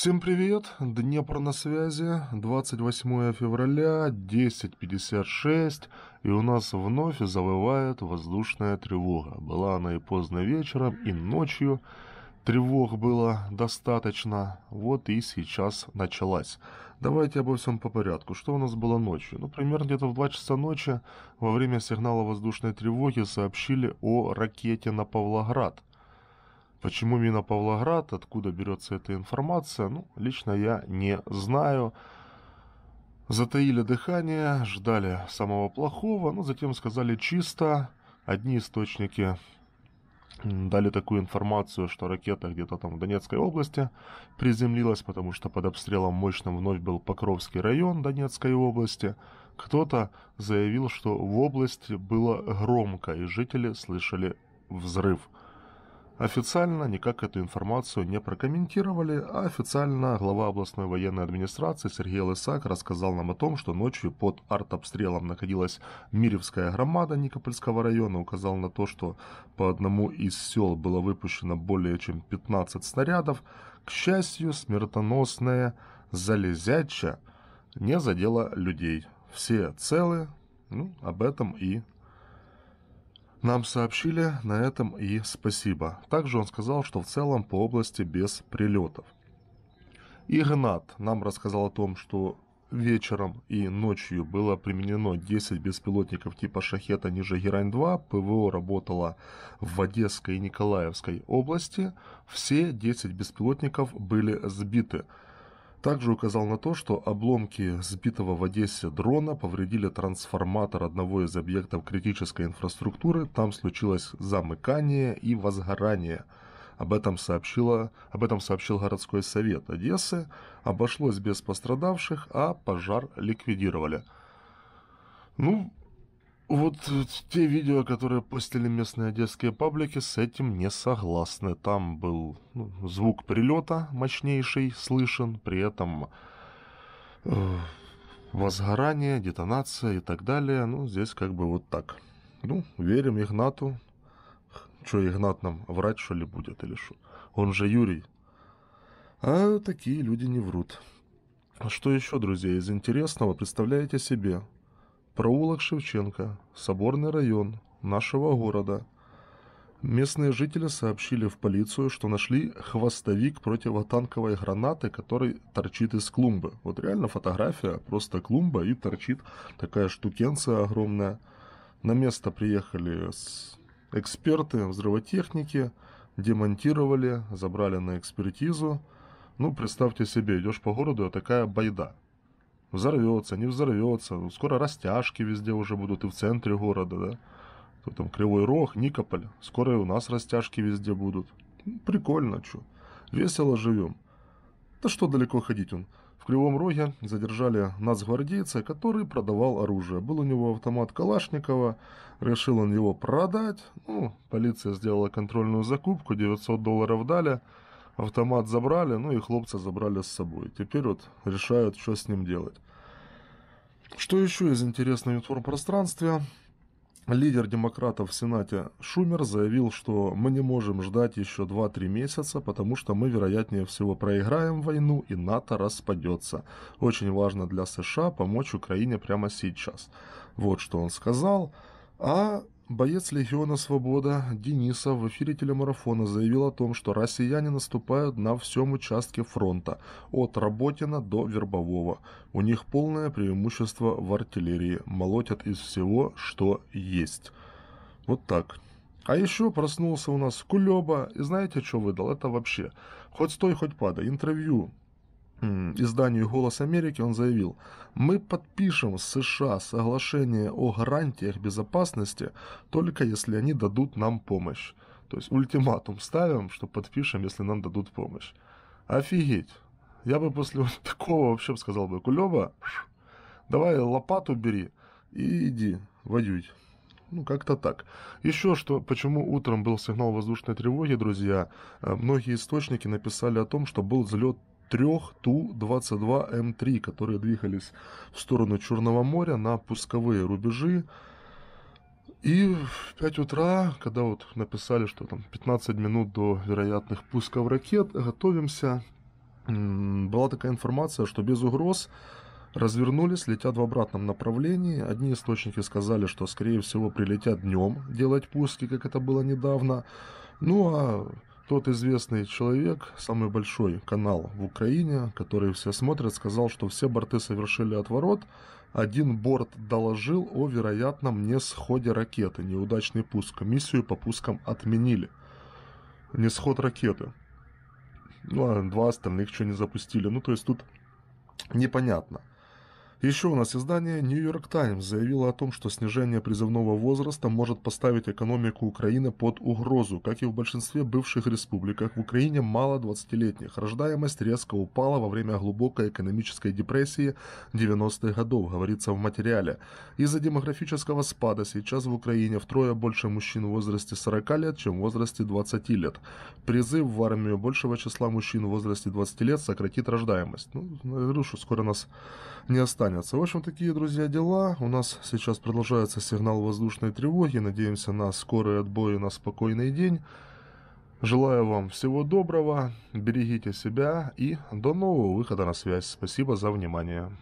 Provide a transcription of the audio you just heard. Всем привет, Днепр на связи, 28 февраля, 10:56, и у нас вновь завывает воздушная тревога. Была она и поздно вечером, и ночью, тревог было достаточно, вот и сейчас началась. Давайте обо всем по порядку. Что у нас было ночью? Ну, примерно где-то в 2 часа ночи во время сигнала воздушной тревоги сообщили о ракете на Павлоград. Почему именно Павлоград, откуда берется эта информация, ну, лично я не знаю. Затаили дыхание, ждали самого плохого, но затем сказали чисто. Одни источники дали такую информацию, что ракета где-то там в Донецкой области приземлилась, потому что под обстрелом мощным вновь был Покровский район Донецкой области. Кто-то заявил, что в области было громко, и жители слышали взрыв. Официально никак эту информацию не прокомментировали, а официально глава областной военной администрации Сергей Лысак рассказал нам о том, что ночью под артобстрелом находилась Миревская громада Никопольского района, указал на то, что по одному из сел было выпущено более чем 15 снарядов. К счастью, смертоносное залезяча не задело людей. Все целы, ну, об этом и нам сообщили, на этом и спасибо. Также он сказал, что в целом по области без прилетов. Игнат нам рассказал о том, что вечером и ночью было применено 10 беспилотников типа Шахета, Нижегерань-2. ПВО работало в Одесской и Николаевской области. Все 10 беспилотников были сбиты. Также указал на то, что обломки сбитого в Одессе дрона повредили трансформатор одного из объектов критической инфраструктуры. Там случилось замыкание и возгорание. Об этом сообщил городской совет Одессы. Обошлось без пострадавших, а пожар ликвидировали. Ну, вот те видео, которые постили местные одесские паблики, с этим не согласны. Там был звук прилета мощнейший, слышен, при этом возгорание, детонация и так далее. Ну, здесь как бы вот так. Ну, верим Игнату. Что, Игнат нам врать, что ли, будет или что? Он же Юрий. А такие люди не врут. Что еще, друзья, из интересного, представляете себе? Проулок Шевченко, Соборный район нашего города. Местные жители сообщили в полицию, что нашли хвостовик противотанковой гранаты, который торчит из клумбы. Вот реально фотография, просто клумба и торчит такая штукенция огромная. На место приехали эксперты взрывотехники, демонтировали, забрали на экспертизу. Ну, представьте себе, идешь по городу, а такая байда. Взорвется, не взорвется, скоро растяжки везде уже будут и в центре города, да? Тут там Кривой Рог, Никополь, скоро и у нас растяжки везде будут. Прикольно, чё. Весело живем. Да что далеко ходить он. В Кривом Роге задержали нацгвардейца, который продавал оружие. Был у него автомат Калашникова, решил он его продать. Ну, полиция сделала контрольную закупку, $900 дали. Автомат забрали, ну и хлопца забрали с собой. Теперь вот решают, что с ним делать. Что еще из интересного в информпространстве? Лидер демократов в Сенате Шумер заявил, что мы не можем ждать еще 2-3 месяца, потому что мы, вероятнее всего, проиграем войну и НАТО распадется. Очень важно для США помочь Украине прямо сейчас. Вот что он сказал. А боец Легиона Свобода Дениса в эфире телемарафона заявил о том, что россияне наступают на всем участке фронта, от Работина до Вербового. У них полное преимущество в артиллерии, молотят из всего, что есть. Вот так. А еще проснулся у нас Кулеба, и знаете, что выдал? Это вообще хоть стой, хоть падай. Интервью изданию «Голос Америки» он заявил: «Мы подпишем с США соглашение о гарантиях безопасности, только если они дадут нам помощь». То есть ультиматум ставим, что подпишем, если нам дадут помощь. Офигеть! Я бы после такого вообще сказал бы: «Кулеба, давай лопату бери и иди воюй». Ну, как-то так. Еще что, почему утром был сигнал воздушной тревоги, друзья, многие источники написали о том, что был взлет 3 Ту-22М3, которые двигались в сторону Черного моря на пусковые рубежи. И в 5 утра, когда вот написали, что там 15 минут до вероятных пусков ракет, готовимся, была такая информация, что без угроз развернулись, летят в обратном направлении. Одни источники сказали, что, скорее всего, прилетят днем делать пуски, как это было недавно. Ну, а тот известный человек, самый большой канал в Украине, который все смотрят, сказал, что все борты совершили отворот. Один борт доложил о вероятном несходе ракеты, неудачный пуск. Миссию по пускам отменили. Несход ракеты. Ну, а два остальных что не запустили. Ну, то есть тут непонятно. Еще у нас издание «Нью-Йорк Таймс» заявило о том, что снижение призывного возраста может поставить экономику Украины под угрозу. Как и в большинстве бывших республиках, в Украине мало 20-летних. Рождаемость резко упала во время глубокой экономической депрессии 90-х годов, говорится в материале. Из-за демографического спада сейчас в Украине втрое больше мужчин в возрасте 40 лет, чем в возрасте 20 лет. Призыв в армию большего числа мужчин в возрасте 20 лет сократит рождаемость. Ну, я говорю, что скоро нас не останется. В общем, такие, друзья, дела. У нас сейчас продолжается сигнал воздушной тревоги. Надеемся на скорый отбой и на спокойный день. Желаю вам всего доброго. Берегите себя и до нового выхода на связь. Спасибо за внимание.